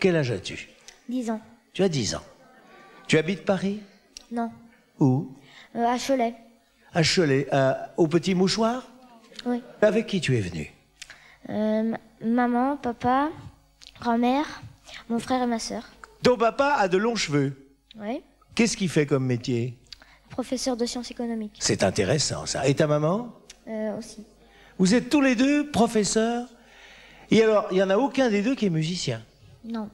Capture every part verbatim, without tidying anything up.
Quel âge as-tu? dix ans. Tu as dix ans. Tu habites Paris? Non. Où? euh, À Cholet. À Cholet, euh, au Petit Mouchoir? Oui. Avec qui tu es venue? euh, Maman, papa, grand-mère, mon frère et ma sœur. Ton papa a de longs cheveux? Oui. Qu'est-ce qu'il fait comme métier? Professeur de sciences économiques. C'est intéressant ça. Et ta maman? euh, Aussi. Vous êtes tous les deux professeurs? Et alors, il n'y en a aucun des deux qui est musicien? Non.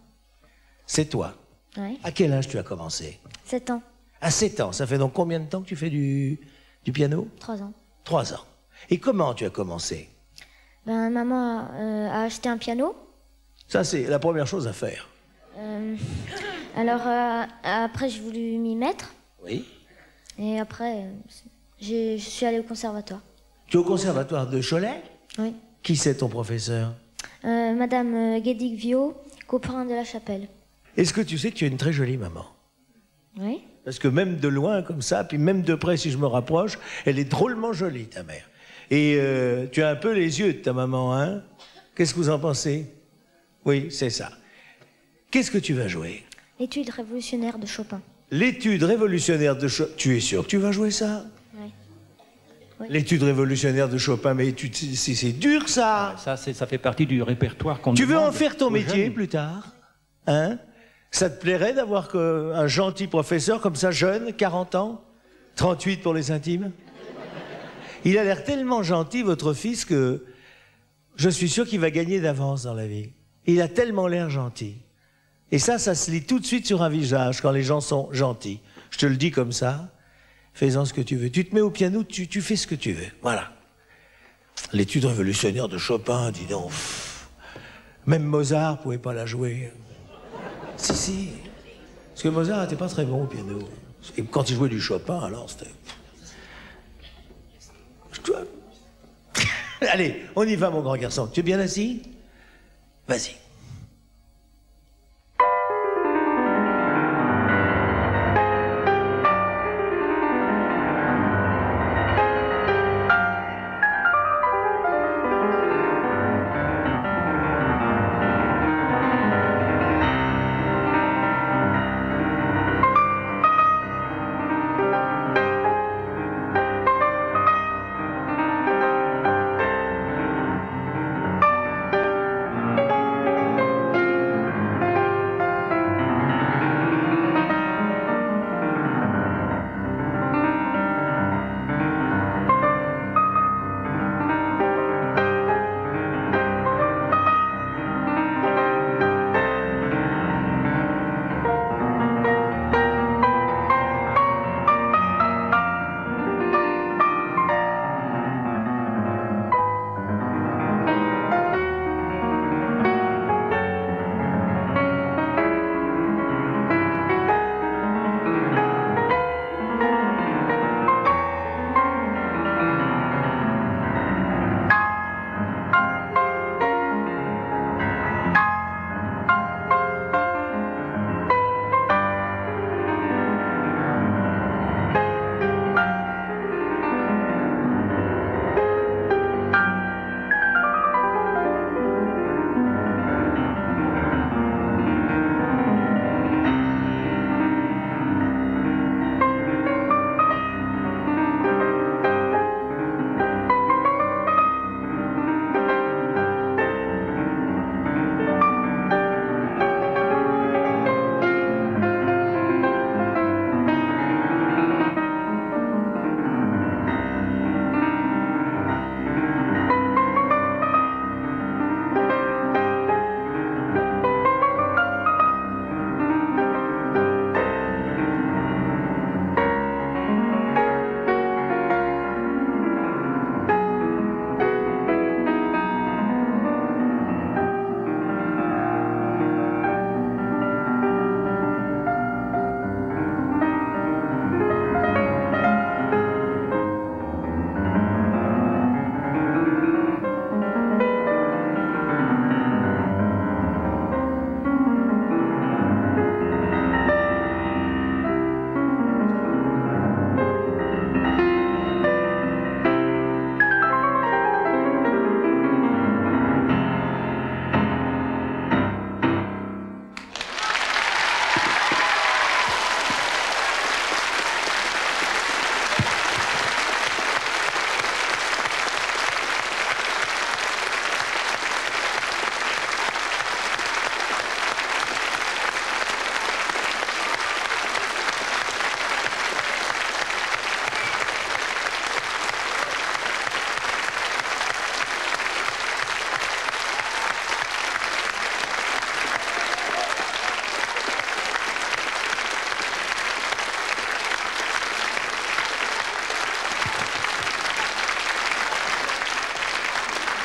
C'est toi? Oui. À quel âge tu as commencé? sept ans. À sept ans, ça fait donc combien de temps que tu fais du, du piano? trois ans. trois ans. Et comment tu as commencé? Ben, maman a, euh, a acheté un piano. Ça, c'est la première chose à faire. Euh, alors, euh, après, j'ai voulu m'y mettre. Oui. Et après, je suis allée au conservatoire. Tu es au conservatoire de Cholet? Oui. Qui c'est ton professeur? euh, Madame Guédic-Viau, copain de la Chapelle. Est-ce que tu sais que tu es une très jolie maman? Oui. Parce que même de loin, comme ça, puis même de près, si je me rapproche, elle est drôlement jolie, ta mère. Et euh, tu as un peu les yeux de ta maman, hein? Qu'est-ce que vous en pensez? Oui, c'est ça. Qu'est-ce que tu vas jouer? L'étude révolutionnaire de Chopin. L'étude révolutionnaire de Chopin. Tu es sûr que tu vas jouer ça? Oui. Oui. L'étude révolutionnaire de Chopin, mais c'est dur, ça. Ah, ça, ça fait partie du répertoire qu'on... Tu veux en faire ton métier jeunes. Plus tard? Hein? Ça te plairait d'avoir un gentil professeur comme ça, jeune, quarante ans, trente-huit pour les intimes? Il a l'air tellement gentil, votre fils, que je suis sûr qu'il va gagner d'avance dans la vie. Il a tellement l'air gentil. Et ça, ça se lit tout de suite sur un visage, quand les gens sont gentils. Je te le dis comme ça, fais-en ce que tu veux. Tu te mets au piano, tu, tu fais ce que tu veux. Voilà. L'étude révolutionnaire de Chopin, dis donc. Même Mozart ne pouvait pas la jouer. Si, si. Parce que Mozart n'était pas très bon au piano. Et quand il jouait du Chopin, alors c'était... Allez, on y va, mon grand garçon. Tu es bien assis? Vas-y.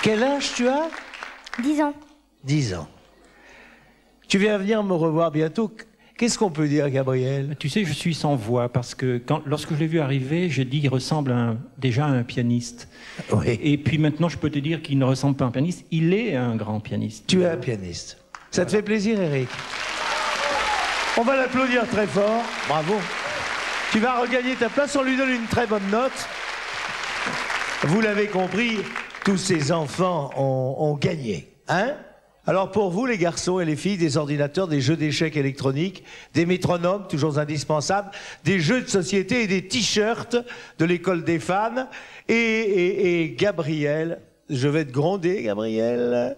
Quel âge tu as? Dix ans. Dix ans. Tu viens venir me revoir bientôt. Qu'est-ce qu'on peut dire, Gabriel? Tu sais, je suis sans voix, parce que quand, lorsque je l'ai vu arriver, j'ai dit qu'il ressemble un, déjà à un pianiste. Oui. Et puis maintenant, je peux te dire qu'il ne ressemble pas à un pianiste, il est un grand pianiste. Tu es un pianiste. Ça voilà. Te fait plaisir, Eric? On va l'applaudir très fort. Bravo. Tu vas regagner ta place, on lui donne une très bonne note. Vous l'avez compris, tous ces enfants ont, ont gagné. Hein? Alors pour vous, les garçons et les filles, des ordinateurs, des jeux d'échecs électroniques, des métronomes, toujours indispensables, des jeux de société et des t-shirts de l'école des fans. Et, et, et Gabriel, je vais te gronder, Gabriel,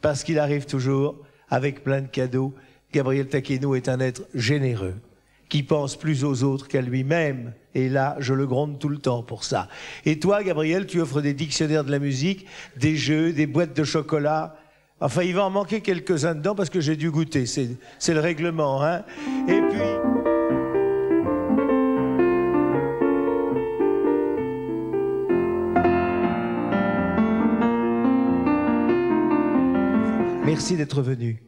parce qu'il arrive toujours avec plein de cadeaux. Gabriel Tacchino est un être généreux, qui pense plus aux autres qu'à lui-même. Et là, je le gronde tout le temps pour ça. Et toi, Gabriel, tu offres des dictionnaires de la musique, des jeux, des boîtes de chocolat... Enfin, il va en manquer quelques-uns dedans parce que j'ai dû goûter. C'est le règlement, hein. Et puis... Merci d'être venu.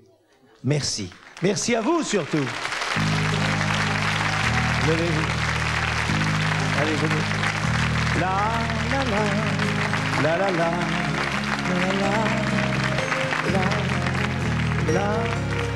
Merci. Merci à vous, surtout. Levez-vous. Allez, venez. La, la, la, la, la, la, la, la. La, la,